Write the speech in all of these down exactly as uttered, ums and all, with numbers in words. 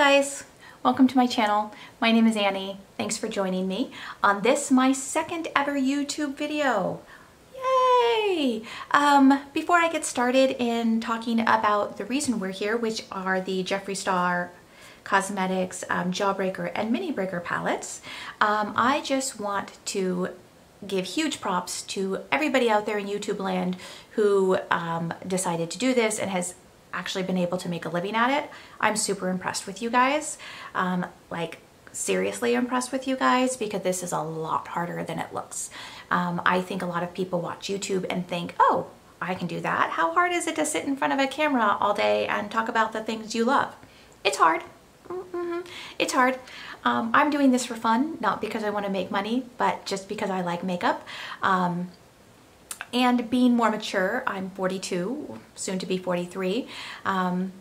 Hi guys, welcome to my channel. My name is Annie. Thanks for joining me on this, my second ever YouTube video. Yay! Um, before I get started in talking about the reason we're here, which are the Jeffree Star Cosmetics um, Jawbreaker and Mini Breaker palettes, um, I just want to give huge props to everybody out there in YouTube land who um, decided to do this and has actually been able to make a living at it. I'm super impressed with you guys, um, like seriously impressed with you guys, because this is a lot harder than it looks. Um, I think a lot of people watch YouTube and think, oh, I can do that. How hard is it to sit in front of a camera all day and talk about the things you love? It's hard. Mm-hmm. It's hard. Um, I'm doing this for fun, not because I want to make money, but just because I like makeup. Um, And being more mature, I'm forty-two, soon to be forty-three, um,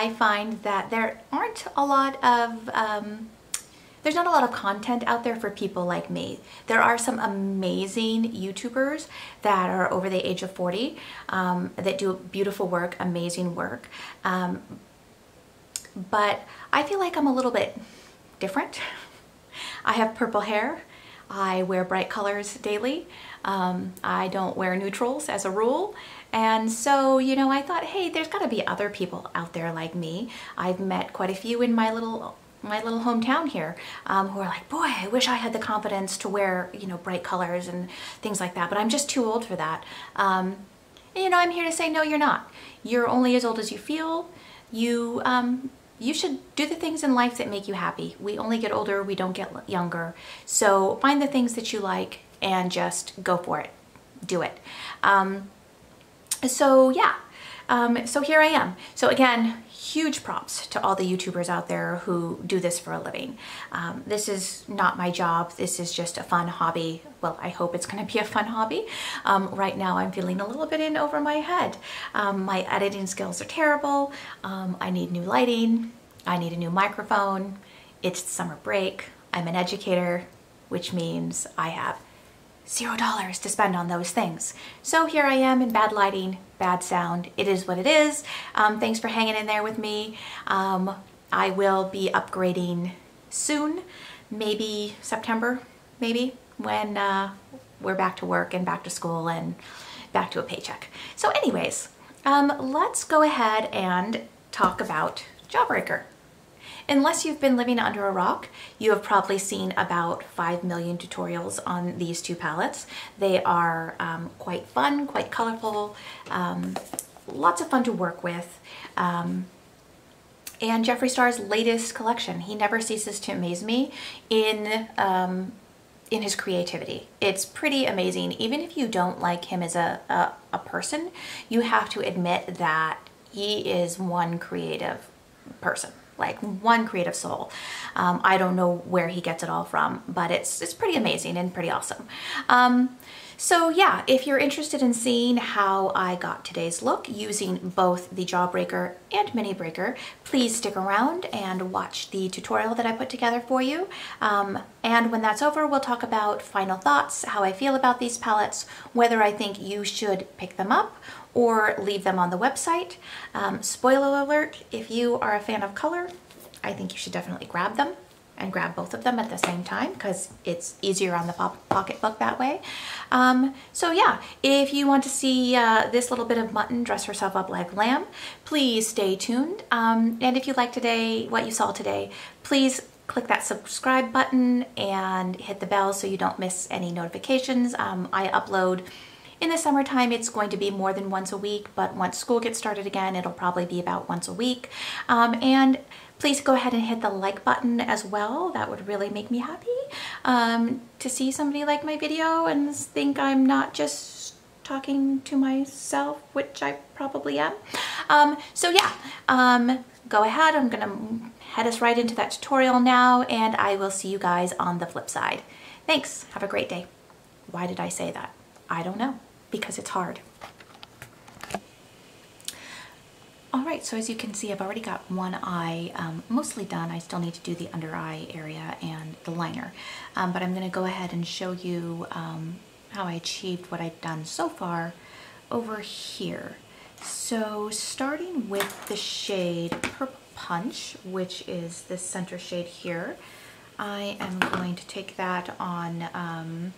I find that there aren't a lot of, um, there's not a lot of content out there for people like me. There are some amazing YouTubers that are over the age of forty um, that do beautiful work, amazing work, um, but I feel like I'm a little bit different. I have purple hair. I wear bright colors daily. Um, I don't wear neutrals as a rule. And so, you know, I thought, hey, there's gotta be other people out there like me. I've met quite a few in my little my little hometown here um, who are like, boy, I wish I had the confidence to wear, you know, bright colors and things like that, but I'm just too old for that. Um, and, you know, I'm here to say, no, you're not. You're only as old as you feel. You, um, You should do the things in life that make you happy. We only get older, we don't get younger. So find the things that you like and just go for it, do it. Um, so yeah, um, so here I am. So again, huge props to all the YouTubers out there who do this for a living. Um, this is not my job, this is just a fun hobby. Well, I hope it's gonna be a fun hobby. Um, right now I'm feeling a little bit in over my head. Um, my editing skills are terrible. Um, I need new lighting, I need a new microphone. It's summer break, I'm an educator, which means I have zero dollars to spend on those things. So here I am in bad lighting, bad sound. It is what it is. Um, thanks for hanging in there with me. Um, I will be upgrading soon, maybe September, maybe, when uh, we're back to work and back to school and back to a paycheck. So anyways, um, let's go ahead and talk about Jawbreaker. Unless you've been living under a rock, you have probably seen about five million tutorials on these two palettes. They are um, quite fun, quite colorful, um, lots of fun to work with. Um, and Jeffree Star's latest collection, he never ceases to amaze me in, um, in his creativity. It's pretty amazing. Even if you don't like him as a, a, a person, you have to admit that he is one creative person. Like one creative soul. Um, I don't know where he gets it all from, but it's, it's pretty amazing and pretty awesome. Um, so yeah, if you're interested in seeing how I got today's look using both the Jawbreaker and Mini Breaker, please stick around and watch the tutorial that I put together for you. Um, and when that's over, we'll talk about final thoughts, how I feel about these palettes, whether I think you should pick them up or leave them on the website. Um, spoiler alert, if you are a fan of color, I think you should definitely grab them and grab both of them at the same time because it's easier on the pop pocketbook that way. Um, so yeah, if you want to see uh, this little bit of mutton dress herself up like lamb, please stay tuned. Um, and if you like today, what you saw today, please click that subscribe button and hit the bell so you don't miss any notifications. Um, I upload in the summertime, it's going to be more than once a week, but once school gets started again, it'll probably be about once a week. Um, and please go ahead and hit the like button as well. That would really make me happy um, to see somebody like my video and think I'm not just talking to myself, which I probably am. Um, so yeah, um, go ahead. I'm gonna head us right into that tutorial now, and I will see you guys on the flip side. Thanks, have a great day. Why did I say that? I don't know. Because it's hard. All right, so as you can see, I've already got one eye um, mostly done. I still need to do the under eye area and the liner, um, but I'm gonna go ahead and show you um, how I achieved what I've done so far over here. So starting with the shade Purple Punch, which is this center shade here. I am going to take that on, um,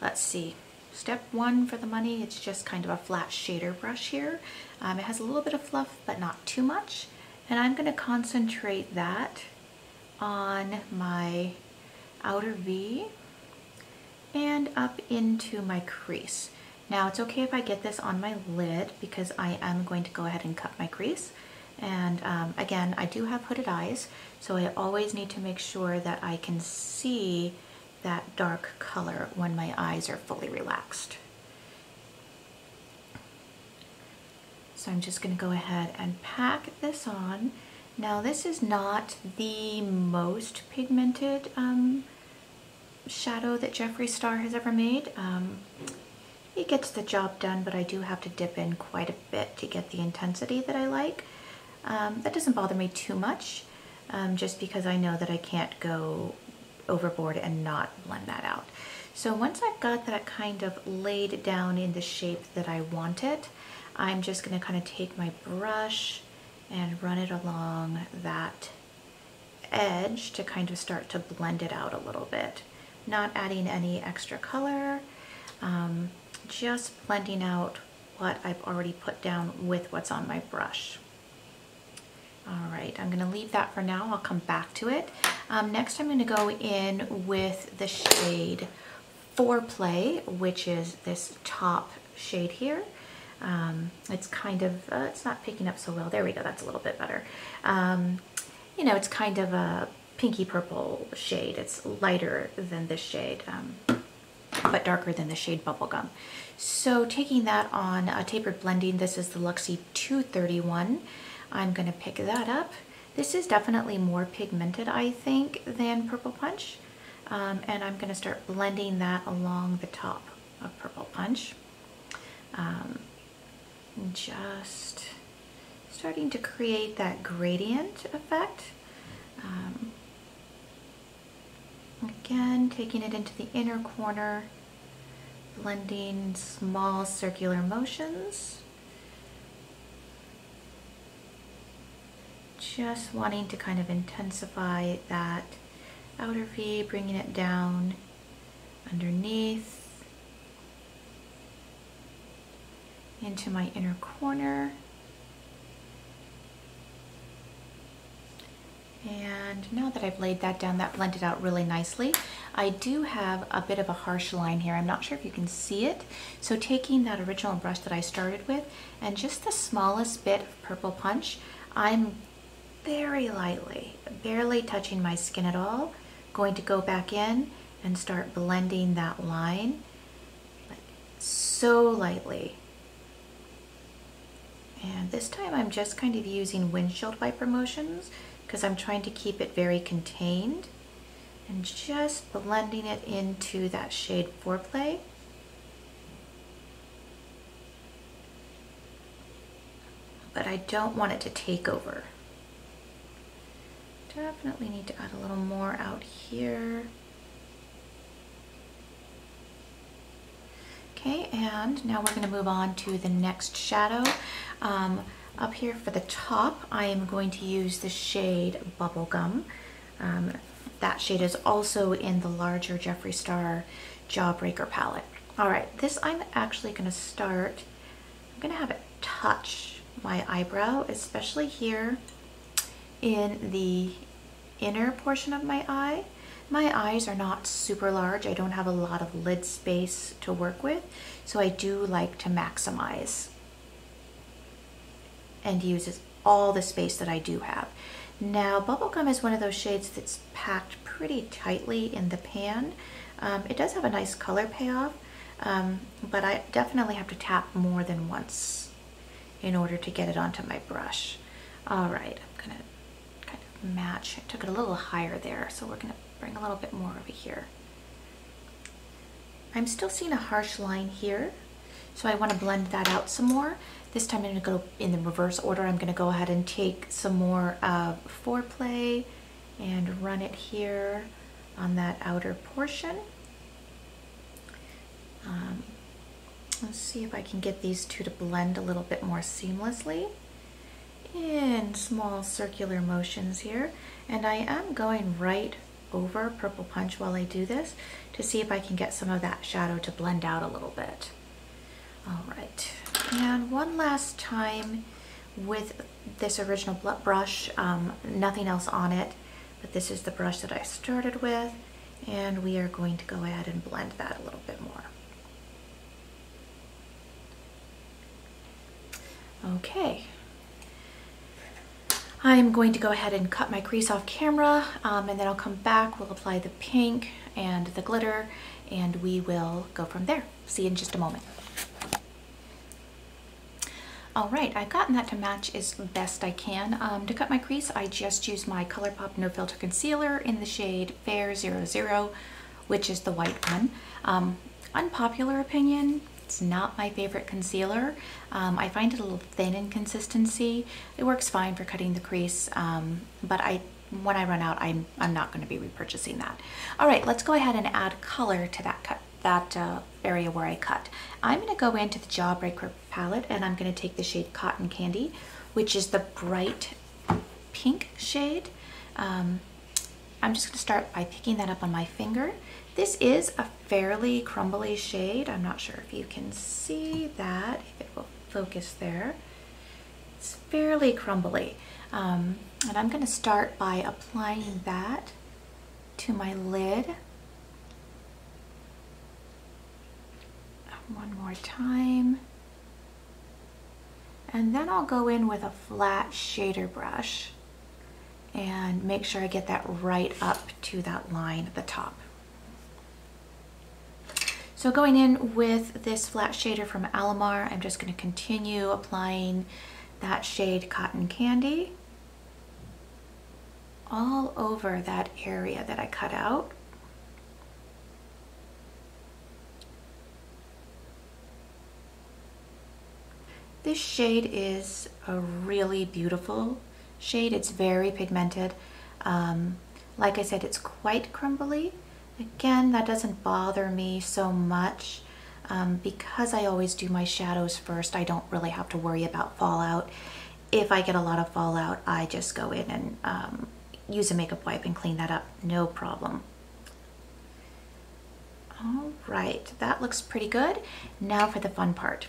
let's see, step one for the money. It's just kind of a flat shader brush here. Um, it has a little bit of fluff, but not too much. And I'm going to concentrate that on my outer V and up into my crease. Now it's okay if I get this on my lid because I am going to go ahead and cut my crease. And um, again, I do have hooded eyes, so I always need to make sure that I can see that dark color when my eyes are fully relaxed. So I'm just going to go ahead and pack this on. Now this is not the most pigmented um, shadow that Jeffree Star has ever made. Um, it gets the job done, but I do have to dip in quite a bit to get the intensity that I like. Um, that doesn't bother me too much, um, just because I know that I can't go overboard and not blend that out. So once I've got that kind of laid down in the shape that I want it, I'm just going to kind of take my brush and run it along that edge to kind of start to blend it out a little bit. Not adding any extra color, um, just blending out what I've already put down with what's on my brush. All right, I'm gonna leave that for now. I'll come back to it. Um, next, I'm gonna go in with the shade Foreplay, which is this top shade here. Um, it's kind of, uh, it's not picking up so well. There we go, that's a little bit better. Um, you know, it's kind of a pinky purple shade. It's lighter than this shade, um, but darker than the shade Bubblegum. So taking that on a tapered blending, this is the Luxie two thirty-one. I'm going to pick that up. This is definitely more pigmented, I think, than Purple Punch. Um, and I'm going to start blending that along the top of Purple Punch. Um, just starting to create that gradient effect. Um, again, taking it into the inner corner, blending small circular motions. Just wanting to kind of intensify that outer V, bringing it down underneath into my inner corner. And now that I've laid that down, that blended out really nicely. I do have a bit of a harsh line here. I'm not sure if you can see it. So taking that original brush that I started with and just the smallest bit of Purple Punch, I'm very lightly, barely touching my skin at all, going to go back in and start blending that line, like so lightly. And this time I'm just kind of using windshield wiper motions because I'm trying to keep it very contained and just blending it into that shade Foreplay. But I don't want it to take over. Definitely need to add a little more out here. Okay, and now we're gonna move on to the next shadow. Um, up here for the top, I am going to use the shade Bubblegum. Um, that shade is also in the larger Jeffree Star Jawbreaker palette. All right, this I'm actually gonna start, I'm gonna have it touch my eyebrow, especially here in the inner portion of my eye. My eyes are not super large. I don't have a lot of lid space to work with, so I do like to maximize and use all the space that I do have. Now, Bubblegum is one of those shades that's packed pretty tightly in the pan. Um, it does have a nice color payoff, um, but I definitely have to tap more than once in order to get it onto my brush. All right, I'm gonna match. I took it a little higher there, so we're going to bring a little bit more over here. I'm still seeing a harsh line here, so I want to blend that out some more. This time I'm going to go in the reverse order. I'm going to go ahead and take some more of Foreplay and run it here on that outer portion. Um, let's see if I can get these two to blend a little bit more seamlessly. in small circular motions here, and I am going right over Purple Punch while I do this to see if I can get some of that shadow to blend out a little bit. All right, and one last time with this original brush, um, nothing else on it, but this is the brush that I started with, and we are going to go ahead and blend that a little bit more. Okay, I'm going to go ahead and cut my crease off camera, um, and then I'll come back, we'll apply the pink and the glitter, and we will go from there. See you in just a moment. All right, I've gotten that to match as best I can. Um, to cut my crease, I just used my ColourPop No Filter Concealer in the shade Fair zero zero, which is the white one. Um, unpopular opinion, it's not my favorite concealer. Um, I find it a little thin in consistency. It works fine for cutting the crease, um, but I, when I run out, I'm, I'm not gonna be repurchasing that. All right, let's go ahead and add color to that cut, that uh, area where I cut. I'm gonna go into the Jawbreaker palette and I'm gonna take the shade Cotton Candy, which is the bright pink shade. Um, I'm just gonna start by picking that up on my finger. This is a fairly crumbly shade. I'm not sure if you can see that, if it will focus there. It's fairly crumbly. Um, and I'm gonna start by applying that to my lid. One more time. And then I'll go in with a flat shader brush and make sure I get that right up to that line at the top. So going in with this flat shader from Alomar, I'm just going to continue applying that shade Cotton Candy all over that area that I cut out. This shade is a really beautiful shade. It's very pigmented. Um, like I said, it's quite crumbly. Again, that doesn't bother me so much um, because I always do my shadows first. I don't really have to worry about fallout. If I get a lot of fallout, I just go in and um, use a makeup wipe and clean that up, no problem. All right, that looks pretty good. Now for the fun part.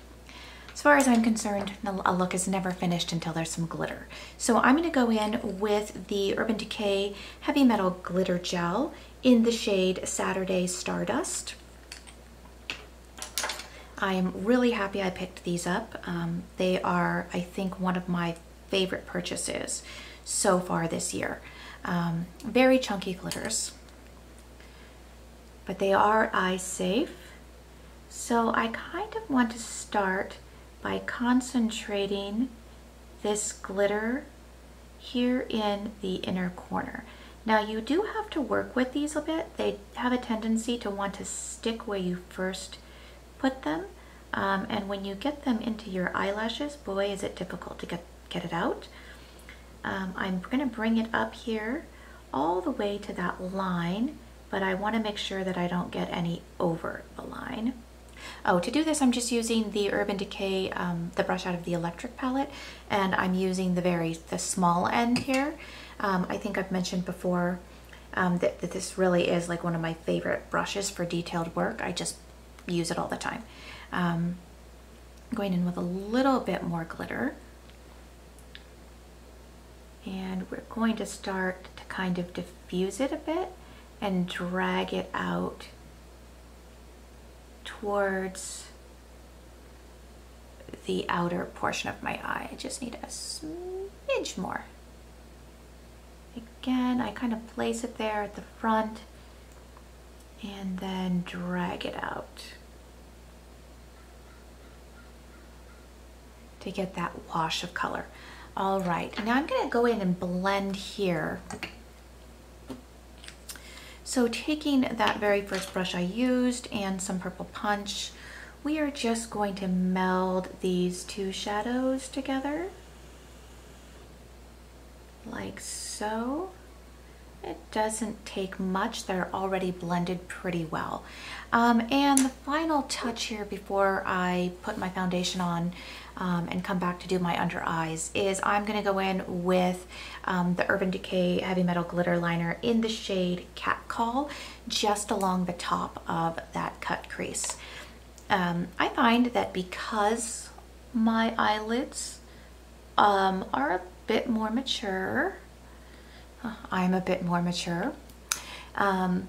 As far as I'm concerned, a look is never finished until there's some glitter. So I'm gonna go in with the Urban Decay Heavy Metal Glitter Gel in the shade Saturday Stardust. I'm really happy I picked these up. Um, they are, I think, one of my favorite purchases so far this year. Um, very chunky glitters, but they are eye safe. So I kind of want to start by concentrating this glitter here in the inner corner. Now you do have to work with these a bit. They have a tendency to want to stick where you first put them. Um, and when you get them into your eyelashes, boy, is it difficult to get, get it out. Um, I'm gonna bring it up here all the way to that line, but I wanna make sure that I don't get any over the line. Oh, to do this, I'm just using the Urban Decay, um, the brush out of the Electric palette, and I'm using the very the small end here. Um, I think I've mentioned before um, that, that this really is like one of my favorite brushes for detailed work. I just use it all the time. Um, going in with a little bit more glitter. And we're going to start to kind of diffuse it a bit and drag it out towards the outer portion of my eye. I just need a smidge more. Again, I kind of place it there at the front and then drag it out to get that wash of color. All right, now I'm gonna go in and blend here. So taking that very first brush I used and some Purple Punch, we are just going to meld these two shadows together, like so. It doesn't take much, they're already blended pretty well. Um, and the final touch here before I put my foundation on um, and come back to do my under eyes, is I'm going to go in with um, the Urban Decay Heavy Metal Glitter Liner in the shade Catcall, just along the top of that cut crease. Um, I find that because my eyelids um, are a bit more mature, I'm a bit more mature, um,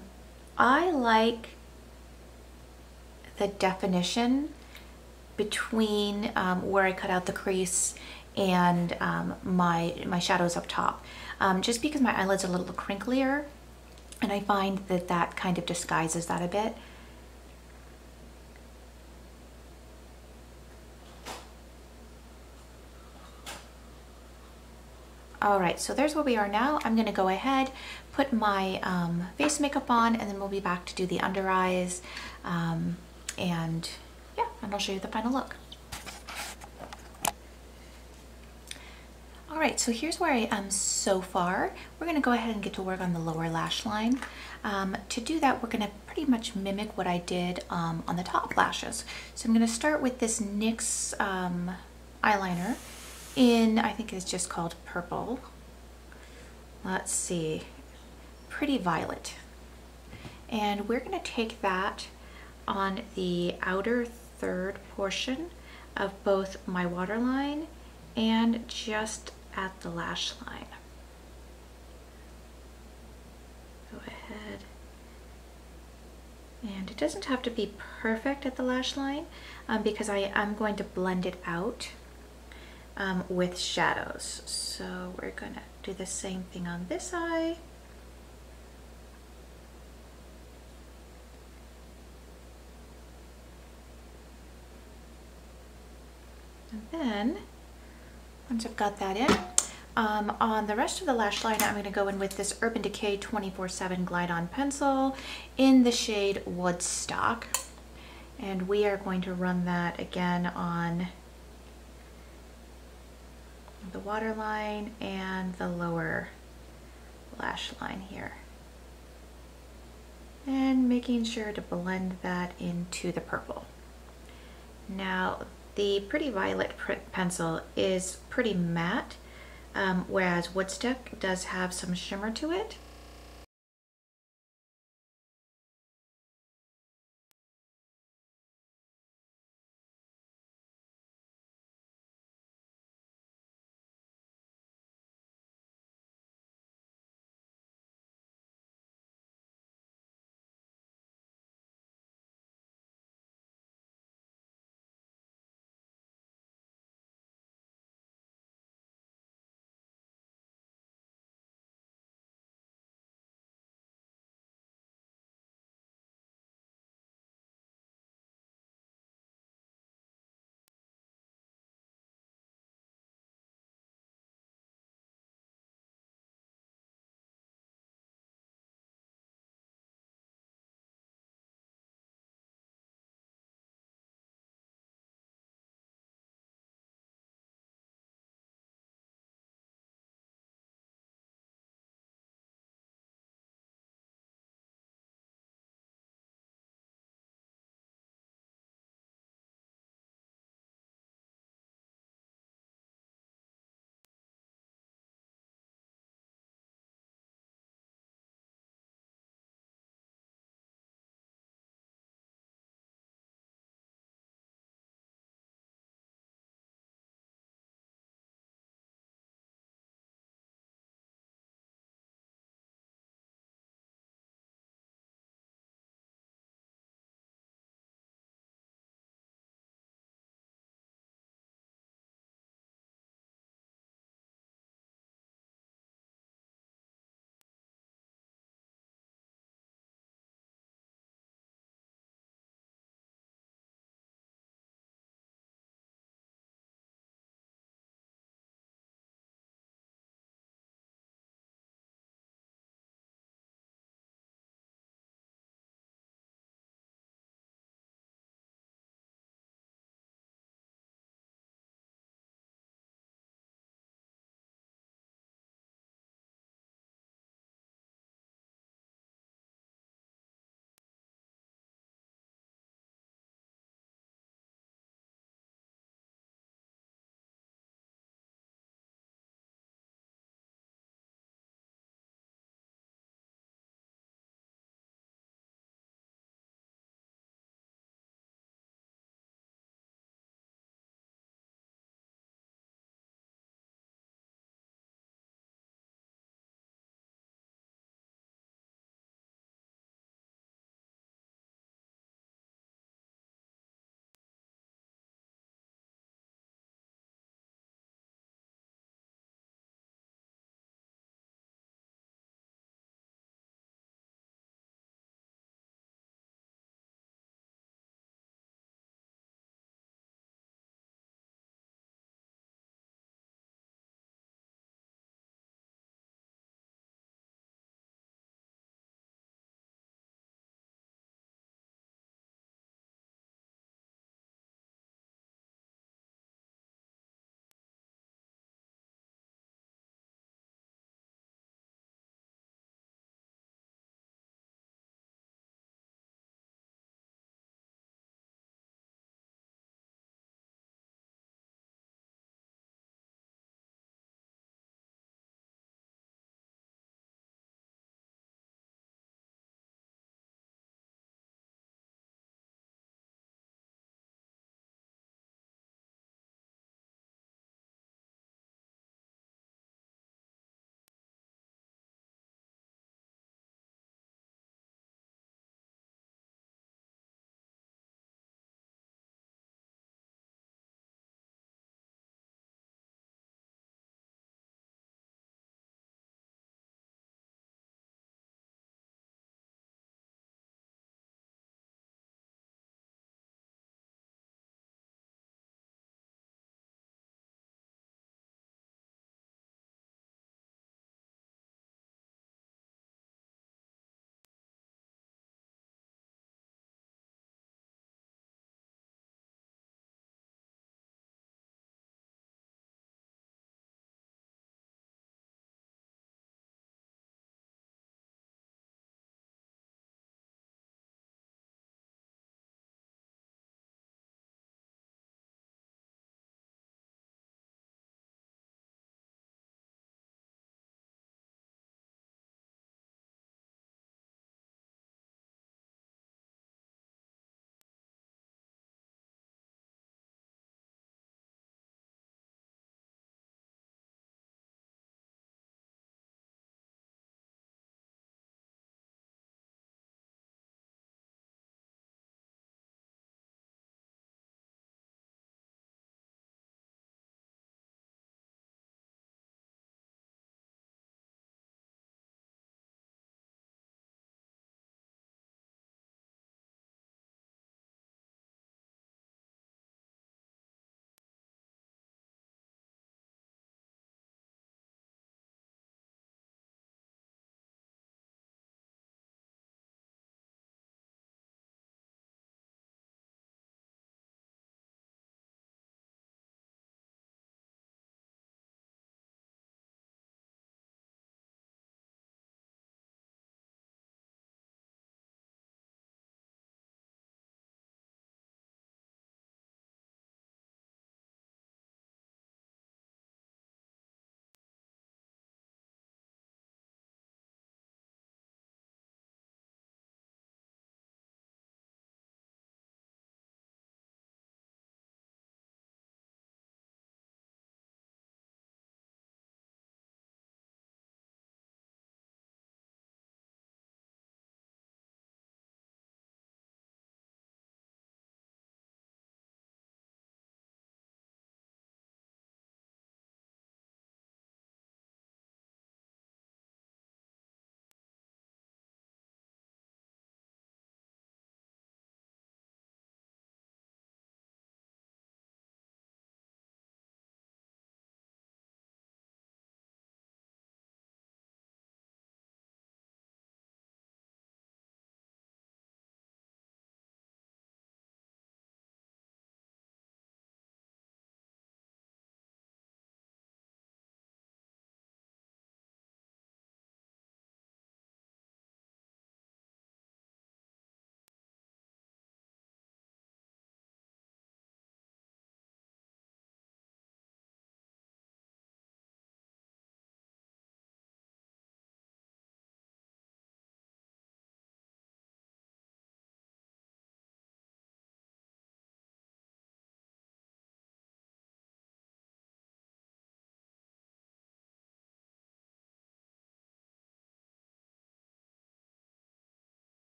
I like the definition between um, where I cut out the crease and um, my, my shadows up top, um, just because my eyelids are a little crinklier, and I find that that kind of disguises that a bit. Alright, so there's where we are now. I'm going to go ahead, put my um, face makeup on, and then we'll be back to do the under eyes. Um, and yeah, and I'll show you the final look. Alright, so here's where I am so far. We're going to go ahead and get to work on the lower lash line. Um, to do that, we're going to pretty much mimic what I did um, on the top lashes. So I'm going to start with this NYX um, eyeliner. In, I think it's just called Purple. Let's see, Pretty Violet. And we're going to take that on the outer third portion of both my waterline and just at the lash line. Go ahead. And it doesn't have to be perfect at the lash line um, because I am going to blend it out Um, with shadows. So we're gonna do the same thing on this eye. And then, once I've got that in, um, on the rest of the lash line, I'm gonna go in with this Urban Decay twenty-four seven Glide-on Pencil in the shade Woodstock. And we are going to run that again on the waterline and the lower lash line here, and making sure to blend that into the purple. Now the Pretty Violet pencil is pretty matte, um, whereas Woodstock does have some shimmer to it.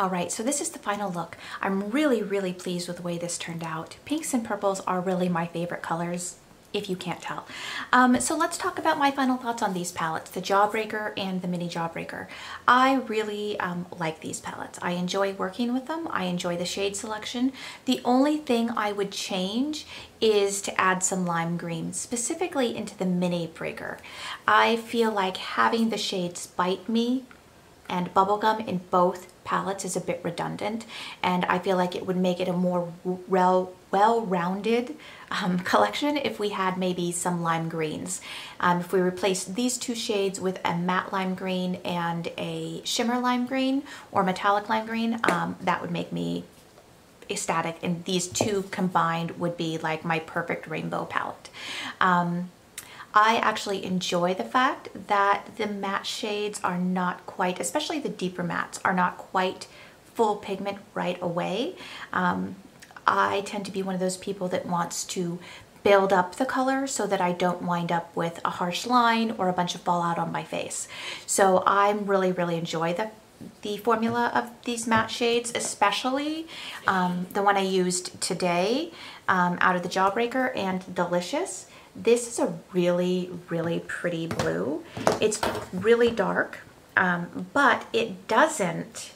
All right, so this is the final look. I'm really, really pleased with the way this turned out. Pinks and purples are really my favorite colors, if you can't tell. Um, so let's talk about my final thoughts on these palettes, the Jawbreaker and the Mini Jawbreaker. I really um, like these palettes. I enjoy working with them. I enjoy the shade selection. The only thing I would change is to add some lime green, specifically into the Mini Breaker. I feel like having the shades Bite Me and Bubblegum in both palettes is a bit redundant, and I feel like it would make it a more well-rounded um, collection if we had maybe some lime greens. Um, if we replaced these two shades with a matte lime green and a shimmer lime green or metallic lime green, um, that would make me ecstatic, and these two combined would be like my perfect rainbow palette. Um, I actually enjoy the fact that the matte shades are not quite, especially the deeper mattes, are not quite full pigment right away. Um, I tend to be one of those people that wants to build up the color so that I don't wind up with a harsh line or a bunch of fallout on my face. So I'm really, really enjoy the the formula of these matte shades, especially um, the one I used today um, out of the Jawbreaker and Delicious. This is a really, really pretty blue. It's really dark, um, but it doesn't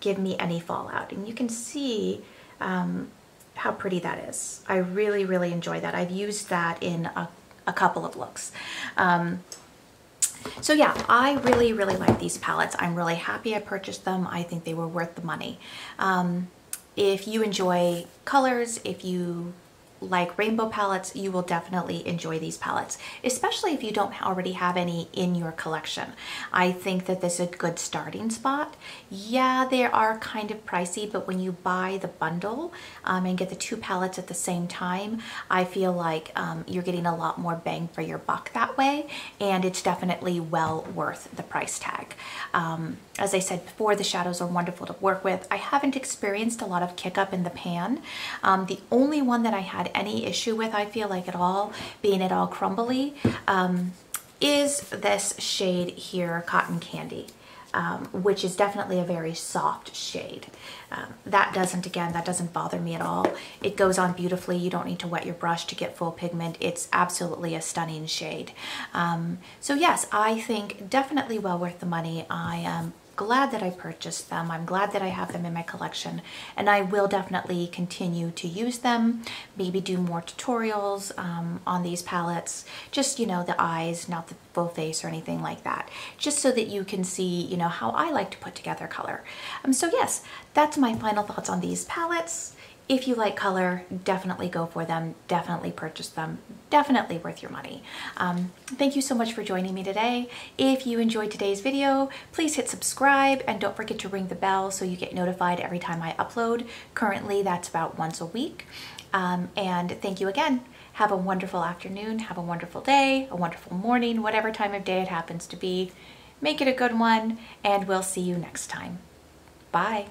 give me any fallout. And you can see um, how pretty that is. I really, really enjoy that. I've used that in a, a couple of looks. Um, So yeah, I really, really like these palettes. I'm really happy I purchased them. I think they were worth the money. Um, if you enjoy colors, if you like rainbow palettes, you will definitely enjoy these palettes, especially if you don't already have any in your collection. I think that this is a good starting spot. Yeah, they are kind of pricey, but when you buy the bundle um, and get the two palettes at the same time, I feel like um, you're getting a lot more bang for your buck that way, and it's definitely well worth the price tag. Um, as I said before, the shadows are wonderful to work with. I haven't experienced a lot of kick up in the pan. Um, the only one that I had any issue with, I feel like at all, being at all crumbly, um, is this shade here, Cotton Candy, um, which is definitely a very soft shade. Um, that doesn't, again, that doesn't bother me at all. It goes on beautifully. You don't need to wet your brush to get full pigment. It's absolutely a stunning shade. Um, so yes, I think definitely well worth the money. I am glad that I purchased them. I'm glad that I have them in my collection, and I will definitely continue to use them, maybe do more tutorials um, on these palettes, just, you know, the eyes, not the full face or anything like that, just so that you can see, you know, how I like to put together color. Um, so yes, that's my final thoughts on these palettes. If you like color, definitely go for them, definitely purchase them, definitely worth your money. Um, thank you so much for joining me today. If you enjoyed today's video, please hit subscribe, and don't forget to ring the bell so you get notified every time I upload. Currently, that's about once a week. Um, and thank you again. Have a wonderful afternoon, have a wonderful day, a wonderful morning, whatever time of day it happens to be. Make it a good one, and we'll see you next time. Bye.